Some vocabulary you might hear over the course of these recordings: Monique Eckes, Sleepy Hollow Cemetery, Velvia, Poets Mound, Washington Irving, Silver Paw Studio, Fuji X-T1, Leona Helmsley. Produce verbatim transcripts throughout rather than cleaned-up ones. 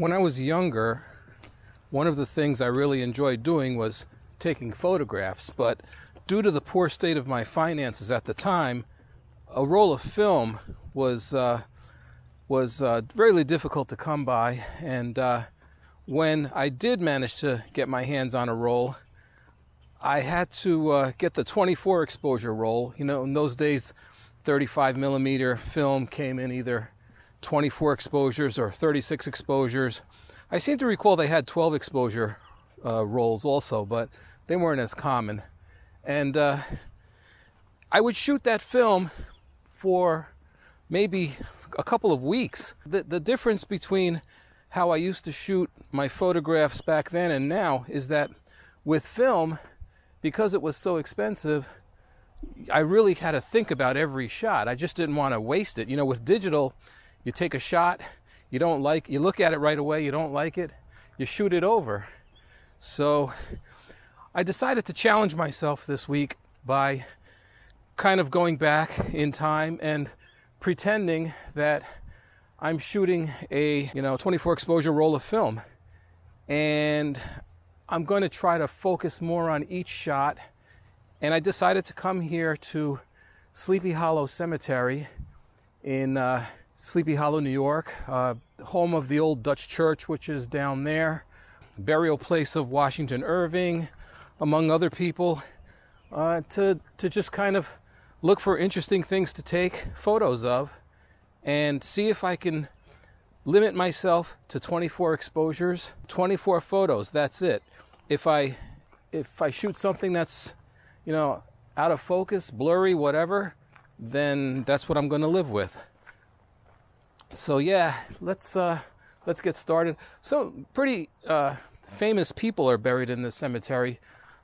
When I was younger, one of the things I really enjoyed doing was taking photographs, but due to the poor state of my finances at the time, a roll of film was uh, was uh, really difficult to come by, and uh, when I did manage to get my hands on a roll, I had to uh, get the twenty-four exposure roll. You know, in those days, thirty-five millimeter film came in either twenty-four exposures or thirty-six exposures. I seem to recall they had twelve exposure uh, rolls also, but they weren't as common. And uh, I would shoot that film for maybe a couple of weeks. The, the difference between how I used to shoot my photographs back then and now is that with film, because it was so expensive, I really had to think about every shot. I just didn't want to waste it. You know, with digital, you take a shot, you don't like, you look at it right away, you don't like it, you shoot it over. So I decided to challenge myself this week by kind of going back in time and pretending that I'm shooting a, you know, twenty-four exposure roll of film. And I'm going to try to focus more on each shot. And I decided to come here to Sleepy Hollow Cemetery in uh, Sleepy Hollow, New York, uh, home of the old Dutch church, which is down there, burial place of Washington Irving, among other people, uh, to, to just kind of look for interesting things to take photos of and see if I can limit myself to twenty-four exposures, twenty-four photos, that's it. If I, if I shoot something that's, you know, out of focus, blurry, whatever, then that's what I'm going to live with. So yeah, let's, uh, let's get started. So pretty uh, famous people are buried in this cemetery.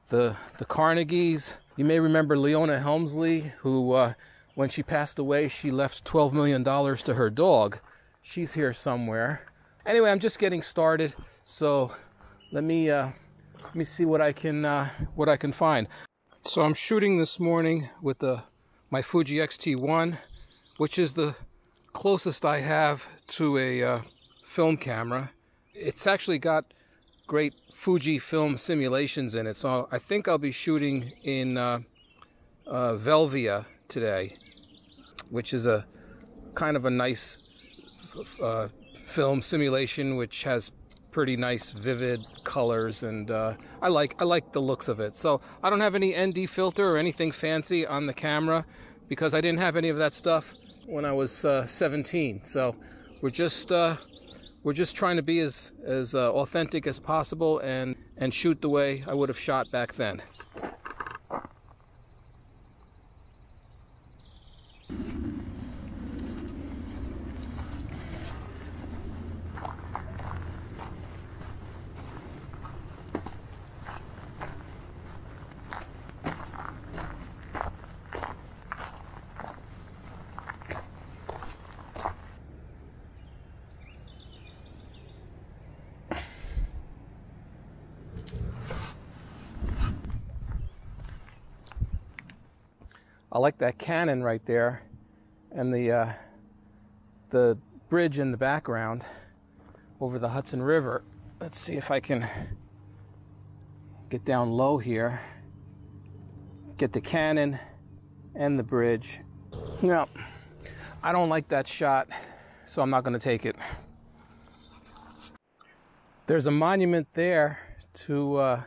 The, the Carnegies, you may remember Leona Helmsley, who uh, when she passed away, she left twelve million dollars to her dog. She's here somewhere. Anyway, I'm just getting started, so let me uh, let me see what I can uh, what I can find. So I'm shooting this morning with the my Fuji X T one, which is the closest I have to a uh, film camera. It's actually got great Fuji film simulations in it, so I think I'll be shooting in uh, uh, Velvia today, which is a kind of a nice Uh, film simulation which has pretty nice vivid colors, and uh, I like I like the looks of it. So I don't have any N D filter or anything fancy on the camera because I didn't have any of that stuff when I was uh, seventeen. So we're just uh, we're just trying to be as as uh, authentic as possible and and shoot the way I would have shot back then. I like that cannon right there, and the uh, the bridge in the background over the Hudson River. Let's see if I can get down low here, get the cannon and the bridge. No, I don't like that shot, so I'm not going to take it. There's a monument there to uh,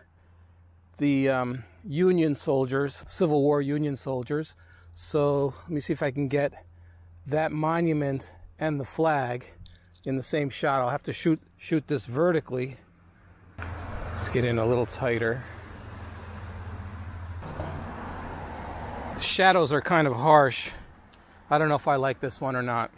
the um, Union soldiers, Civil War Union soldiers. So let me see if I can get that monument and the flag in the same shot. I'll have to shoot shoot this vertically. Let's get in a little tighter. The shadows are kind of harsh. I don't know if I like this one or not.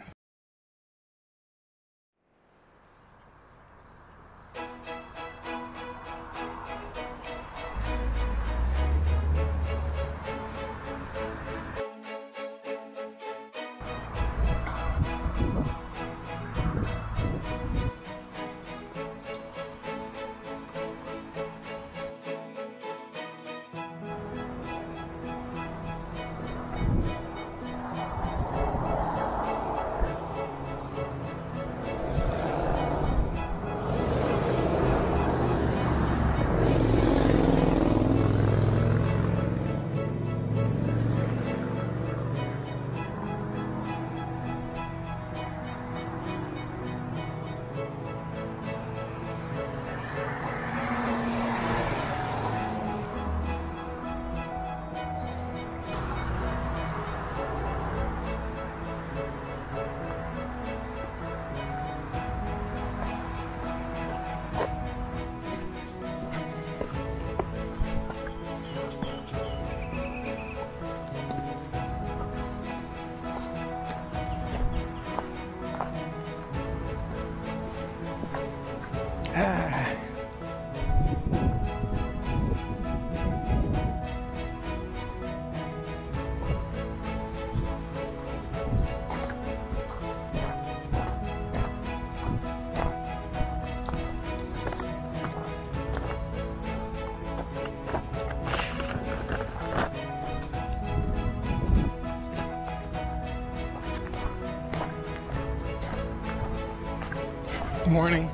Morning.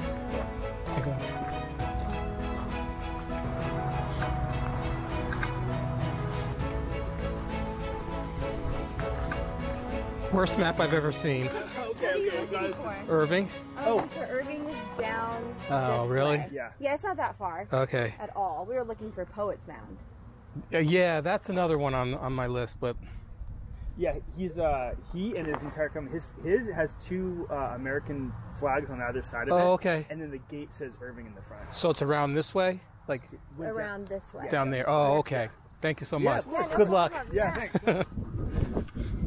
Hey guys. Worst map I've ever seen. Okay, okay, guys. Irving? Oh, um, so Irving was down. Oh, this really? Way. Yeah. Yeah, it's not that far. Okay. At all. We were looking for Poets Mound. Uh, yeah, that's another one on on my list, but. Yeah, he's uh he and his entire company, his his has two uh, American flags on either side of oh, it. Oh, okay. And then the gate says Irving in the front. So it's around this way, like around that, this way, down there. Oh, okay. Thank you so much. Yeah, of course. Good luck. Yeah, thanks.